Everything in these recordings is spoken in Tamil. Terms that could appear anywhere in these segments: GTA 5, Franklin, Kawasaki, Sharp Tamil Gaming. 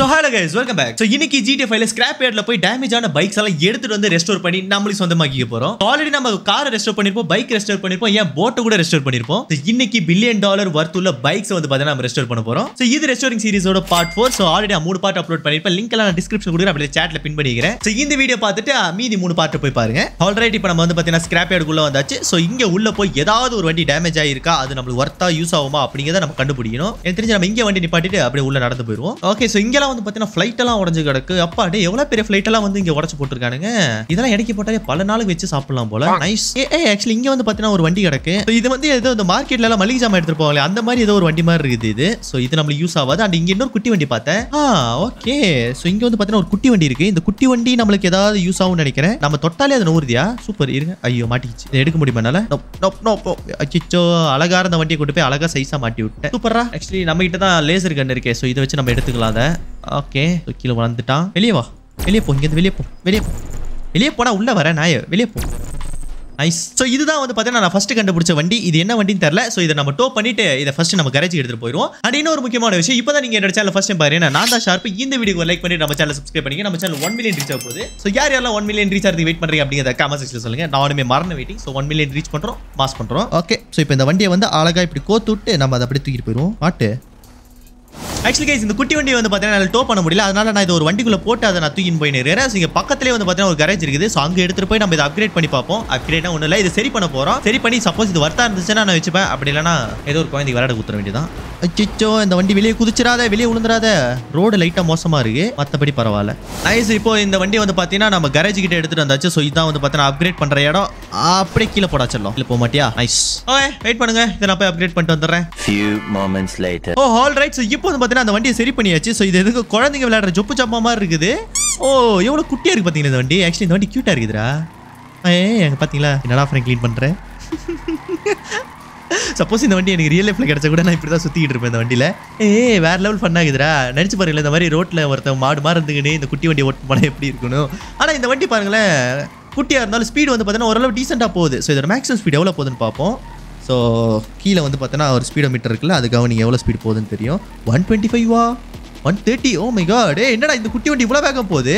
So hello guys, welcome back. So இன்னைக்கு GTA 5ல scrap yard ல போய் damage ஆன bikes எல்லாம் எடுத்துட்டு வந்து restore பண்ணி நம்மளுக்கு சொந்தமாக்கிக்க போறோம். ஆல்ரெடி நம்ம காரை restore பண்ணிருப்போம், bike restore பண்ணிருப்போம், ஏன் boat கூட restore பண்ணிருப்போம். So இன்னைக்கு $1 billion worth உள்ள bikes வந்து பார்த்தா நாம restore பண்ண போறோம். So இது restoring series ஓட part 4. So already 3 part upload பண்ணிருப்பேன். லிங்க் எல்லாம் நான் description குடுக்குற அப்படியே chatல pin பண்ணிக்கிறேன். So இந்த வீடியோ பார்த்துட்டு மீதி 3 part போய் பாருங்க. ஆல்ரெடி இப்போ நம்ம வந்து பார்த்தீங்கன்னா scrap yard குள்ள வந்தாச்சு. So இங்க உள்ள போய் ஏதாவது ஒரு வண்டி damage ஆயிருக்கா, அது நமக்கு worth-ஆ யூஸ் ஆகுமா அப்படிங்கறத நாம கண்டுபிடிக்கணும். எனக்கு தெரிஞ்சு நம்ம இங்க வண்டி நிப்பாட்டிட்டு அப்படியே உள்ள நடந்து போயிடுவோம். Okay, so இங்க வந்து பாத்தீங்கன்னா ஃளைட் எல்லாம் உடைஞ்சு கிடக்கு. அப்பா டே, எவ்வளவு பெரிய ஃளைட் எல்லாம் வந்து இங்க உடைச்சு போட்டுருக்கானுங்க. இதெல்லாம் எடைக்கு போட்டாலே பல நாளுக்கு வச்சு சாப்பிடலாம் போல. நைஸ். ஆக்சுவலி இங்க வந்து பாத்தீங்கன்னா ஒரு வண்டி கிடக்கு. இது வந்து ஏதோ இந்த மார்க்கெட்ல எல்லாம் மளிகை ஜாமான் எடுத்துட்டு போவாங்களே அந்த மாதிரி ஏதோ ஒரு வண்டி மாதிரி இருக்குது இது. சோ இது நம்மளுக்கு யூஸ் ஆகாது. அண்ட் இங்க இன்னொரு குட்டி வண்டி பார்த்தேன். ஓகே, சோ இங்க வந்து பாத்தீங்கன்னா ஒரு குட்டி வண்டி இருக்கு. இந்த குட்டி வண்டி நம்மளுக்கு ஏதாவது யூஸ் ஆகும்னு நினைக்கிறேன். நம்ம தொட்டாலே அது நோறுதியா? சூப்பர். இருங்க, ஐயோ மாட்டிச்சு. இதை எடுக்க முடியுமா என்னால? அச்சோ, அழகா இருந்த வண்டியை கொண்டு போய் அழகா சைஸா மாட்டி விட்டேன். சூப்பரா. ஆக்சுவலி நம்ம கிட்ட தான் லேசர் கன் இருக்கே. சோ இதை வச்சு நம்ம எடுத்துக்கலாம். ஓகே, கீழே வளர்ந்துட்டான். வெளியே வா, வெளியே போ, இங்கேருந்து வெளியே போ, வெளியே போ. வெளியே போனா உள்ள வர நாய, வெளியே போ. நைஸ். ஸோ இதுதான் வந்து பார்த்தீங்கன்னா நான் ஃபர்ஸ்ட் கண்டுபிடிச்ச வண்டி. இது என்ன வண்டின்னு தெரியல. ஸோ இதை நம்ம டோ பண்ணிட்டு இதை ஃபர்ஸ்ட் நம்ம கரேஜ் எடுத்துட்டு போயிடுவோம். அண்ட் இன்னொரு முக்கியமான விஷயம், இப்போ தான் நீங்கள் என்னோட சேனல் ஃபர்ஸ்ட் டைம் பாருங்க, நான் தான் ஷார்ப்பு. இந்த வீடியோக்கு லைக் பண்ணி நம்ம சேனல் சப்ஸ்கிரைப் பண்ணி நம்ம சேனல் 1 million ரீச் ஆக போகுது. ஸோ யார் யாரெல்லாம் 1 million ரீச் ஆகிறது வெயிட் பண்ணுறீங்க அப்படிங்கிறத கமெண்ட் செக்ஷனில் சொல்லுங்க. நானுமே மறந்து வெயிட்டிங். ஸோ 1 million ரீச் பண்ணுறோம், மாஸ் பண்ணுறோம். ஓகே, ஸோ இப்போ இந்த வண்டியை வந்து அழகாக இப்படி கோத்து விட்டு நம்ம அதை அப்படி தூக்கிட்டு போயிடுவோம். மாட்டு ஆக்சுவலி கைஸ், இந்த குட்டி வண்டி வந்து பார்த்தீங்கன்னா என்னால் டோ பண்ண முடியல. அதனால நான் இது ஒரு வண்டிக்குள்ளே போட்டு அதை நான் தூக்கின்னு போய் நிற்கிறேன். ஸோ இங்கே பக்கத்துலேயே வந்து பார்த்தீங்கன்னா ஒரு கரேஜ் இருக்குது. ஸோ அங்கே எடுத்துகிட்டு போய் நம்ம இதை அப்கிரேட் பண்ணி பார்ப்போம். அப்கிரேட்னா ஒன்றும் இல்லை, இது சரி பண்ண போகிறோம். சரி பண்ணி சப்போஸ் இது வர்த்தா இருந்துச்சுன்னா நான் வச்சுப்பேன். அப்படி இல்லைனா ஏதோ ஒரு குழந்தைக்கு விளையாட குத்துற வேண்டியதான். அச்சோ, இந்த வண்டி வெளியே குதிச்சிடாத, வெளியே விழுந்துடாத. ரோடு லைட்டாக மோசமாக இருக்குது, மற்றபடி பரவாயில்ல. நைஸ். இப்போ இந்த வண்டி வந்து பார்த்தீங்கன்னா நம்ம கரேஜ் கிட்ட எடுத்துகிட்டு வந்தாச்சு. ஸோ இதான் வந்து பார்த்தீங்கன்னா அப்கிரேட் பண்ணுற இடம். அப்படியே கீழே போடா சொல்லலாம். இல்லை போக மாட்டியா? நைஸ். ஓகே, வெயிட் பண்ணுங்க, இதை நான் போய் அப்கிரேட் பண்ணிட்டு வந்துடுறேன். Few moments later. Oh alright. So இப்போ வந்து அந்த வண்டியை சரி பண்ணியாச்சு. சோ இது எதுக்கு குழந்தைங்க விளையாடுற ஜொப்பு சாப்பா மாதிரி இருக்குது. ஓ எவ்வளவு குட்டியா இருக்கு பாத்தீங்களா இந்த வண்டி. ஆக்சுவலி இந்த வண்டி கியூட்டா இருக்குதுடா. ஏங்க பாத்தீங்களா என்னடா ஃப்ரெண்ட் க்ளீன் பண்றேன். சப்போஸ் இந்த வண்டி எனக்கு ரியல் லைஃப்ல கிடைச்சா கூட நான் இப்படிதான் சுத்திக்கிட்டு இருப்பேன் இந்த வண்டியில. வேற லெவல் பண்ணாக்குதுரா. நினைச்சு பாருங்களேன், இந்த மாதிரி ரோட்ல ஒருத்தன் மாடு மாதிரி இருந்துக்கினே இந்த குட்டி வண்டி ஓட்டு போனா எப்படி இருக்கணும். ஆனா இந்த வண்டி பாருங்களேன், குட்டியா இருந்தாலும் ஸ்பீடு வந்து பாத்தீங்கன்னா ஓரளவு டீசெண்டா போகுது. சோ இதோட மேக்ஸிமம் ஸ்பீடு எவ்வளவு போகுதுன்னு பார்ப்போம். ஸோ கீழே வந்து பார்த்தோன்னா ஒரு ஸ்பீடோ மீட்டர் இருக்குல்ல, அதுக்காக நீங்கள் எவ்வளோ ஸ்பீட் போகுதுன்னு தெரியும். 125-ஆ? 130? Oh my God. என்னடா இந்த குட்டி வண்டி இவ்வளோ வேகம் போகுது.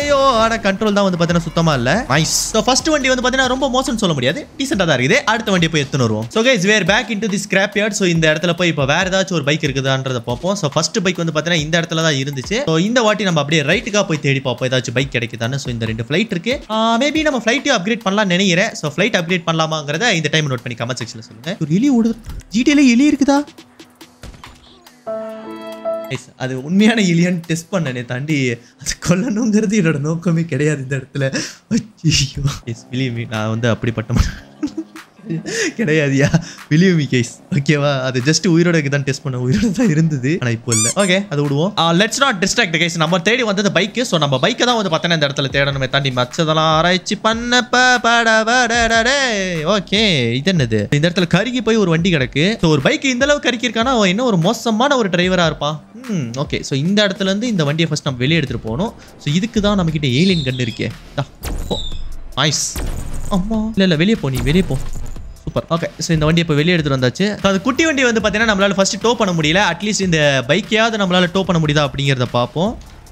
ஐயோ, ஆனால் கண்ட்ரோல் தான் வந்து பார்த்தீங்கன்னா சுத்தமாக இல்லை. நைஸ். ஸோ ஃபர்ஸ்ட் வண்டி வந்து பார்த்தீங்கன்னா ரொம்ப மோசம்னு சொல்ல முடியாது, டீசெண்டாக தான் இருக்குது. அடுத்த வண்டியை போய் எடுத்துன்னு வருவோம். So guys, we're back into the scrap yard. So இந்த இடத்துல போய் இப்போ வேறு ஏதாச்சும் ஒரு பைக் இருக்குதான்றதை பார்ப்போம். ஸோ ஃபர்ஸ்ட் பைக் வந்து பார்த்தீங்கன்னா இந்த இடத்துல தான் இருந்துச்சு. ஸோ இந்த வாட்டி நம்ம அப்படியே ரைட்டுக்காக போய் தேடி பார்ப்போம் ஏதாச்சும் பைக் கிடைக்குதான்னு. ஸோ இந்த 2 ஃப்ளைட் இருக்கு. மேபி நம்ம ஃப்ளைட்டையும் அப்கிரேட் பண்ணலாம் நினைக்கிறேன். ஸோ ஃப்ளைட் அப்கிரேட் பண்ணலாமாங்கிறத இந்த டைம் நோட் பண்ணி கமெண்ட் செக்ஷனில் சொல்லுங்கள். ஒரு எலி ஓடுது. ஜிடிஏல எலி இருக்குதா? அது உண்மையான எலியான்னு டெஸ்ட் பண்ணனே தாண்டி அது கொல்லணுங்கிறது என்னோட நோக்கமே கிடையாது இந்த இடத்துல. நான் வந்து அப்படிப்பட்ட கிடையாதுயா, பிலீவ் மீ கேஸ். ஓகேவா, அது ஜஸ்ட் உயிரோட தான் டெஸ்ட் பண்ண, உயிரோட தான் இருந்தது, ஆனா இப்போ இல்ல. ஓகே, அது விடுவோம். Let's not distract guys. நம்ம தேடி வந்தது பைக். சோ நம்ம பைக்கை தான் வந்து பார்த்தா இந்த இடத்துல தேடணுமே தாண்டி மச்சதெல்லாம் ஆராய்ச்சி பண்ண. ஓகே, இது என்னது? இந்த இடத்துல கருகி போய் ஒரு வண்டி கிடக்கு. ஸோ ஒரு பைக் இந்த அளவுக்கு கருக்கி இருக்கானா என்ன ஒரு மோசமான ஒரு டிரைவரா இருப்பான். ஓகே, ஸோ இந்த இடத்துல இருந்து இந்த வண்டியை ஃபர்ஸ்ட் நம்ம வெளியே எடுத்துட்டு போகணும். ஸோ இதுக்கு தான் நம்ம கிட்ட ஏலியன் கண்டு இருக்கே. நைஸ். அம்மா இல்லை இல்லை, வெளியே போ, நீ வெளியே போ. சூப்பர். ஓகே, ஸோ இந்த வண்டியை இப்போ வெளியே எடுத்துகிட்டு வந்தாச்சு. அது குட்டி வண்டி வந்து பார்த்தீங்கன்னா நம்மளால ஃபர்ஸ்ட் டோ பண்ண முடியல. அட்லீஸ்ட் இந்த பைக்கையாவது நம்மளால டோ பண்ண முடியுதா அப்படிங்கிறத பார்ப்போம்.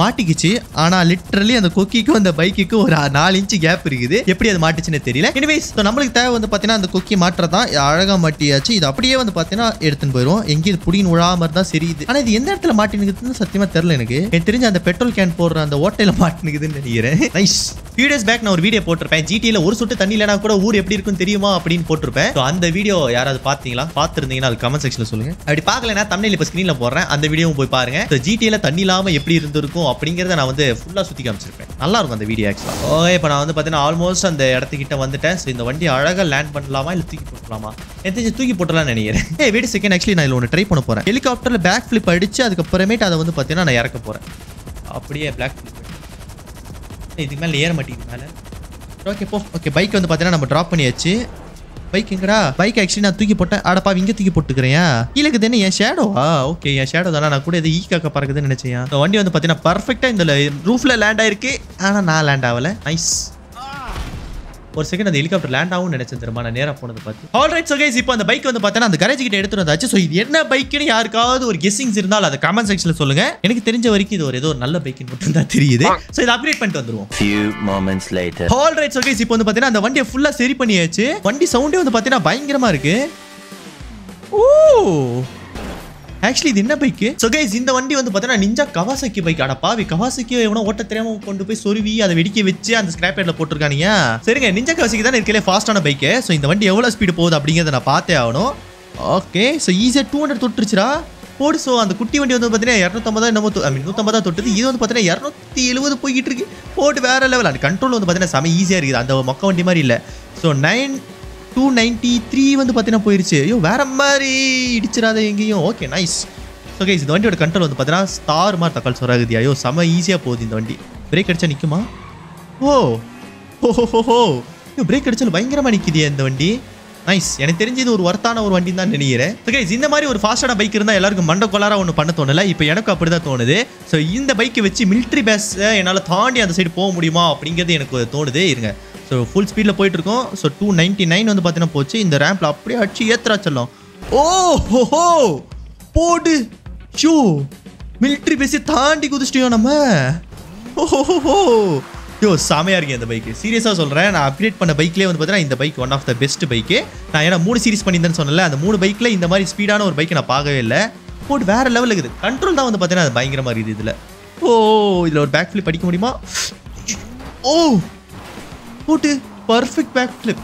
மாட்டிக்குச்சு. ஆனா லிட்டரலி அந்த கொக்கிக்கும் அந்த பைக்குக்கு ஒரு 4 inch கேப் இருக்குது. எப்படி அது மாட்டுச்சுன்னு தெரியல. எனிவேஸ், நம்மளுக்கு தேவை வந்து பாத்தீங்கன்னா அந்த கொக்கி மாற்றதான். அழகா மாட்டியாச்சு. இது அப்படியே வந்து பாத்தீங்கன்னா எடுத்துன்னு போயிடும். எங்கேயும் இது புடின்னு விழாம இருந்தா சரியுது. ஆனா இது எந்த இடத்துல மாட்டினுக்குதுன்னு சத்தியமா தெரியல. எனக்கு தெரிஞ்ச அந்த பெட்ரோல் கேன் போடுற அந்த ஓட்டையில மாட்டினுக்குதுன்னு நினைக்கிறேன். நைஸ். ஃபியூ டேஸ் பேக் நான் ஒரு வீடியோ போட்டிருப்பேன். ஜிடிஏல ஒரு சொட்டு தண்ணி இல்லைனா கூட ஊர் எப்படி இருக்குன்னு தெரியுமா அப்படின்னு போட்டிருப்பேன். அந்த வீடியோ யாராவது பாத்தீங்களா? பாத்துருந்தீங்கன்னா அது கமெண்ட் செக்ஷன்ல சொல்லுங்க. அப்படி பாக்கலன்னா தம்ப்நெயில் இப்ப ஸ்கிரீன்ல போடுறேன், அந்த வீடியோவும் போய் பாருங்க. ஜிடிஏல தண்ணி இல்லாம எப்படி இருந்திருக்கும் அப்படிங்கறத நான் வந்து ஃபுல்லா சுத்தி காமிச்சிருப்பேன். நல்லா இருக்கும் அந்த வீடியோ. ஓகே, இப்போ நான் வந்து பார்த்தீங்கன்னா ஆல்மோஸ்ட் அந்த இடத்துக்கிட்ட வந்துட்டேன். ஸோ இந்த வண்டி அழகாக லேண்ட் பண்ணலாமா இல்லை தூக்கி போட்டுலாமா? எத்தனை தூக்கி போட்டலாம்னு நினைக்கிறேன். வெயிட் அ செகண்ட், ஆக்சுவலி நான் இதில் ஒன்று ட்ரை பண்ண போறேன். ஹெலிகாப்டர்ல பேக் ஃபிளிப் அடிச்சு அதுக்கப்புறமேட்டு அதை வந்து பார்த்தீங்கன்னா நான் இறக்க போறேன். அப்படியே block flip. Okay, okay, bike on the Padana, but drop on Yachi. Bike, bike action at Tuki Potta, Adapa, Ingati Potagrea. He like then a shadow. Ah, okay, a shadow than I could at the Eka Park than a chair. The one on the Padana perfect and the roof land irk and a land avalanche. Nice. For second, the helicopter land down and it's in the Ramana near upon the path. Alright, so guys, upon the bike on the Patana, the garage editor to the Dutch, so Yena bike in Yarka or guessing Zirnala, the comment section of Solanga, and Terrinjavariki or Nala bike in the 3 day. So the upgrade went on. Few moments later. Alright, so guys, upon the Patana, the one day full of Seripani, one day sound on the Patana buying Gramarke. Ooh. Actually, this bike. So guys, in the one day on the Patana Ninja Kawasaki bike. We Kawasaki, you know what a tram on to pay Sorivi, the Vediki Vicha and the scrap at La Portogania. Saying a Ninja Kawasaki then it fast on a bike. So in the one day, over speed pose up bigger than a path. Okay, so easy 200 to Trichra. So on the Kutti on the Patana, Yarnotamada, Namoto, I mean, Nutamada to the Edo on the Patana, Yarno, the Elu, the Poetry, Port Vara level and control on the Patana, some easier than the Maka and Dimarilla. So 293 on the Patana Poiriche. You were a Mari, okay, nice. So, guys, the one to control on the Patana star Martakal Soragia. You summer easier pose in the one. Break at Chanikuma. Oh, ho ho ho ho. You break at Changamaniki and the one day. Nice. And Terenji or Vartana or one in the So, guys, in the Mario or faster bike in the Elarg Mandakola on Panatonella, Ipianaka Perdatone. So, in the bike which military base and Alathandi and the side Pom Mudima, Pringati and Kotone there. So full speed la poittu irukom so 299 vandu pathina pochu in the ramp la appadi achi etra challam oh ho ho pod chu military base taandi kudichtiyo nama oh ho ho yo samaya irukku indha bike serious ah solren na upgrade panna bike la vandu pathina indha bike one of the best bike na ena 3 series pannindan sonnala andha 3 bike la indha mari speed ana or bike na paagave illa pod vera level irukudu control da vandu pathina adu bayangara mari idu idla oh idla or back flip padikka mudiyuma oh perfect backflip.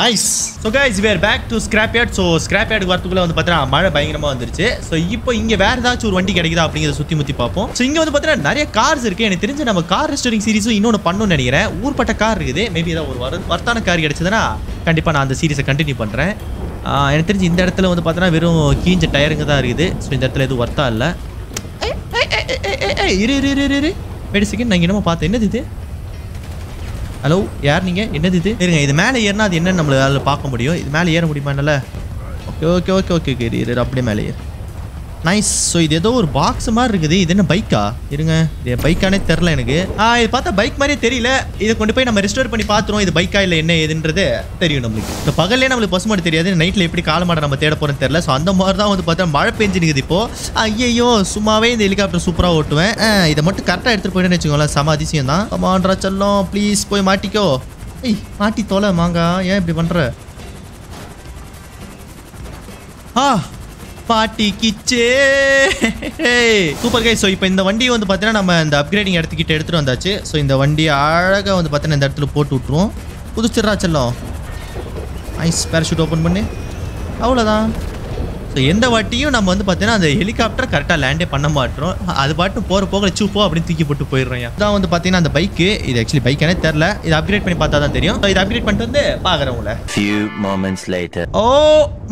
Nice. So guys, we are back to scrapyard. So scrapyard varthukula vandu pathra mara bayingrama vandiruche. So ipo inge vera dachu or vandi kedaikudha appadinga sutti mutti paapom. So inge vandu pathra nariya cars irukku. Enak therinja nama car restoring series innonu pannu nenikiren. Oorpatta car irukudhe. Maybe edha or varthana car kedachadana kandipa na andha series continue pandren. Enak therinja indha edathila vandu pathra verum keenja tire inga da irukudhe. So indha edathila edhu vartha illa. Hey, iru. Wait a second, na inge nama paatha enna idhu? Hello, யார் நீங்க என்னது இது? இருங்க இது மேலே ஏறனா அது என்ன நம்மளால பார்க்க முடியும். இது மேலே ஏற முடியுமானால? Okay okay okay okay okay இது அப்படியே மேலே ஏறு. நைஸ். சோ இது ஏதோ ஒரு பாக்ஸ் மாதிரி இருக்குது. இது என்ன பைக்கா? இருங்க. இது பைக்கானே தெரியல எனக்கு. இது பார்த்தா பைக் மாதிரியே தெரியல. இத கொண்டு போய் நம்ம ரெஸ்டோர் பண்ணி பாத்துறோம். இது பைக்கா இல்ல என்ன ஏதுன்றது தெரியும் நமக்கு. சோ பகல்ல நமக்கு பசுமாடு தெரியாது. நைட்ல எப்படி காலமாட நம்ம தேட போறோம் தெரியல. சோ அந்த மாதிரி தான் வந்து பார்த்தா மழை பெஞ்சி நிக்குது இப்போ. ஐயோ சும்மாவே இந்த ஹெலிகாப்டர் சூப்பரா ஓட்டுவேன். இத மட்டும் கரெக்ட்டா எடுத்து போயிடுன்னு வெச்சுக்கோங்களா. சம அதிசயம் தான். கமாண்டரா செல்லம் ப்ளீஸ் போய் மாட்டிக்கோ. ஏய் மாட்டி தோல மாங்கா. ஏன் இப்படி பண்ற? Party kitchen. Super guys, so now in the one day on the pathana, we are upgrading at the eduthu vandachu. So in the one day, alaga on the pathana indha edathula potu utruvom. Kudichirra chellam. Nice parachute open panni. Avladha. So endha vattiyum nam vandu pathana and helicopter correct land panna maatrom. Adu paattu pora pora chu po apdi thiki pottu poirren. Idha vandu pathina and bike, idu actually bike ane therla. Idu upgrade panni paatha dhaan theriyum. So idu upgrade pannittu vandu paakravungala. Few moments later. Oh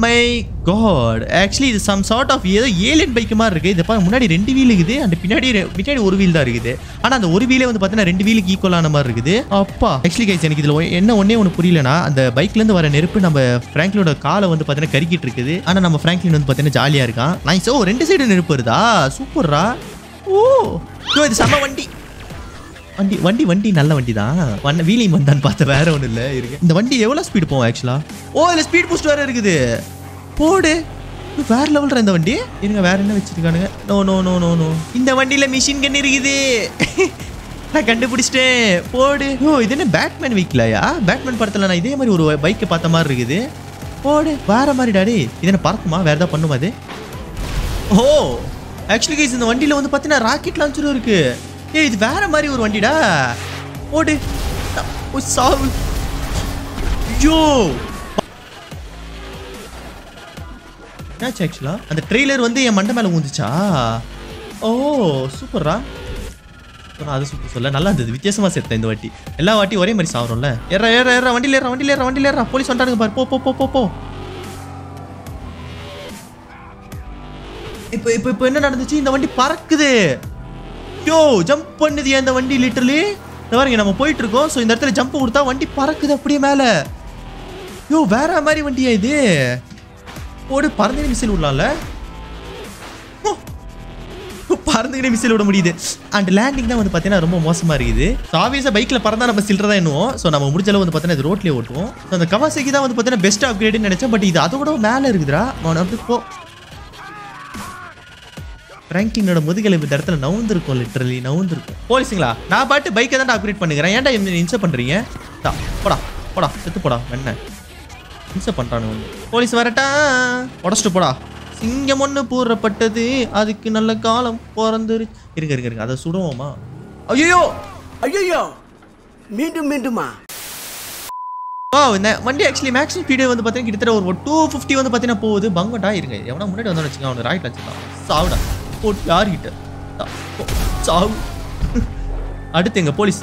my God, actually this is some sort of alien bike மாதிரி இருக்கு. இத பாருங்க முன்னாடி ரெண்டு வீல் இருக்குது and பின்னாடி ஒரு வீல் தான் இருக்குது. ஆனா அந்த ஒரு வீலே வந்து பார்த்தா ரெண்டு வீலுக்கு ஈக்குவலான மாதிரி இருக்குது. அப்பா actually guys எனக்கு இதுல என்ன ஒண்ணே புரியலனா அந்த பைக்ல இருந்து வர நெருப்பு நம்ம பிராங்க்லினோட காலை வந்து பார்த்தா கறிக்கிட்டு இருக்குது. ஆனா நம்ம பிராங்க்லின் வந்து பார்த்தா ஜாலியா இருக்கான். நைஸ். ஓ ரெண்டு சைடு நெருப்பு வருதா? சூப்பர்ரா. ஓ இது சம வண்டி. வண்டி நல்ல வண்டி தான். வண்ண வீலிங் வந்தான் பார்த்தா வேற ஒண்ணு இல்ல இருக்கு. இந்த வண்டி எவ்வளவு ஸ்பீட் போவும் actually? ஓ இல்ல ஸ்பீட் பூஸ்ட் வேற இருக்குது. போடு வேற லெவல்ல இந்த வண்டி. இருங்க வேற என்ன வெச்சிருக்கானுங்க? No no no no no இந்த வண்டியில மிஷின் கன் இருக்குது. நான் கண்டுபிடிச்சிட்டேன். போடு. ஓ இது என்ன பேட்மேன் வீக்லயா? பேட்மேன் படத்துல நான் இதே மாதிரி ஒரு பைக் பார்த்த மாதிரி இருக்குது. போடு வேற மாதிரி டாடி. இது என்ன பார்க்குமா? வேற ஏதாவது பண்ணுமா இது? ஓ actually guys இந்த வண்டியில வந்து பார்த்தீனா ராக்கெட் லான்ச்சர் இருக்கு. ஏய் இது வேற மாதிரி ஒரு வண்டிடா. போடு. ஓ சாவு. யோ ஆக்சுவலா அந்த ட்ரெய்லர் வந்து என் மண்டை மேல ஊந்துச்சா? ஓ சூப்பரா. அது சூப்பர் சொல்ல நல்லா இருந்தது. வித்தியாசமா சேர்த்தேன் இந்த வாட்டி. எல்லா வாட்டி ஒரே மாதிரி சாவறோம்ல. ஏற வண்டியில ஏற போலீஸ் வந்துட்டாங்க பாரு. போ போ போ போ. இப்போ என்ன நடந்துச்சு? இந்த வண்டி பறக்குது. யோ ஜம்ப் பண்ணுது இந்த வண்டி லிட்டரலி. பாருங்க நம்ம போயிட்டு இருக்கோம். சோ இந்த இடத்துல ஜம்ப் கொடுத்தா வண்டி பறக்குது அப்படியே மேல. யோ வேற மாதிரி வண்டியா இது? ஓடு பறந்து மிசைல் விடலாம்ல. பறந்துக்கிட்டே மிசைல் விட முடியுது. அண்ட் லேண்டிங் தான் வந்து பார்த்தீங்கன்னா ரொம்ப மோசமாக இருக்குது. ஸோ ஆவியஸாக பைக்கில் பறந்தால் நம்ம சில்லற தான் எண்ணுவோம். ஸோ நம்ம முடிச்சளவு வந்து பார்த்தீங்கன்னா இது ரோட்லேயே ஓட்டுவோம். ஸோ அந்த கவாசைக்கு தான் வந்து பார்த்தீங்கன்னா பெஸ்ட் அப்கிரேடுன்னு நினச்சேன். பட் இது அதோட மேலே இருக்குதுரா. அவன் அப்படி போ ரேங்கிங்கோட முதுகெலும்பு இந்த இடத்துல நவுந்திருக்கும், லிட்டரலி நவுந்திருக்கும். போலீஸுங்களா நான் பாட்டு பைக்கை தான் அப்கிரேட் பண்ணுகிறேன். ஏன்டா இன்சை பண்ணுறீங்க? தா போடா போடா செத்து போடா என்ன இன்சை பண்ணுறானு போலீஸ் வரட்டா உடச்சிட்டு போடா. சிங்கம் ஒன்று பூரப்பட்டது அதுக்கு நல்ல காலம் பிறந்துருச்சு. இருங்க இருங்க இருங்க அதை சுடுவோமா? ஐயோ ஐயோ மீண்டும் மீண்டுமா? ஓ இந்த வண்டி ஆக்சுவலி மேக்ஸிமம் ஸ்பீடு வந்து பார்த்தீங்கன்னா கிட்டத்தட்ட ஒரு 250 வந்து பார்த்தீங்கன்னா போகுது. பங்கட்டா இருங்க எவனா முன்னாடி வந்தோன்னு வச்சுக்கோங்க அவனுக்கு ராய்ட் வச்சுக்கலாம். சாவுடா போட்டு யார்கிட்ட சாவு. அடுத்து எங்க போலீஸ்.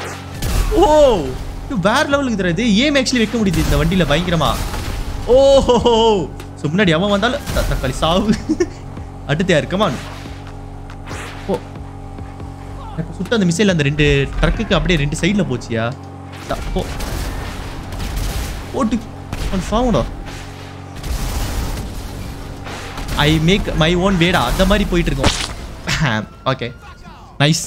ஓ வேற லெவலுக்கு தராது. ஏன் ஆக்சுவலி வைக்க முடியுது இந்த வண்டியில் பயங்கரமா? ஓஹோ முன்னாடி அவன் வந்தாலும் தக்காளி சாவு. அடுத்தையா இருக்கமான் சுட்ட அந்த மிசைல் அந்த ரெண்டு ட்ரக்குக்கு அப்படியே ரெண்டு சைடில் போச்சியா? போட்டு சாவுடா. ஐ மேக் மை ஓன் வேடா அந்த மாதிரி போயிட்டு இருக்கோம். Okay nice.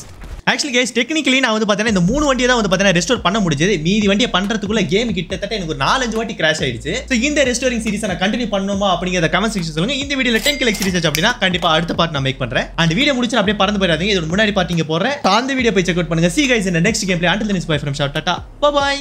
Actually guys technically நான் வந்து பார்த்தீங்கன்னா இந்த 3 வண்டியை தான் வந்து பார்த்தீங்கன்னா ரெஸ்டோர் பண்ண முடிஞ்சது. மீதி வண்டியை பண்ணுறதுக்குள்ள கேம் கிட்டத்தட்ட எனக்கு ஒரு 4-5 வாட்டி கிராஷ் ஆயிடுச்சு. ஸோ இந்த ரெஸ்டோரிங் சீரிஸ் நான் கண்டினியூ பண்ணணுமா அப்படிங்கிறத கமெண்ட் செக்ஷன் சொல்லுங்க. இந்த வீடியோல 10K ரீச் அப்படின்னா கண்டிப்பா அடுத்த பார்ட் நான் மேக் பண்றேன். அண்ட் வீடியோ முடிச்சு அப்படியே பறந்து போயிடாதீங்க. இதோட முன்னாடி பார்ட்டிங்க போறேன். அந்த வீடியோ போய் செக் அவுட் பண்ணுங்க. See you guys in the next gameplay. Until then, it's bye from Shop. Tata. Bye bye.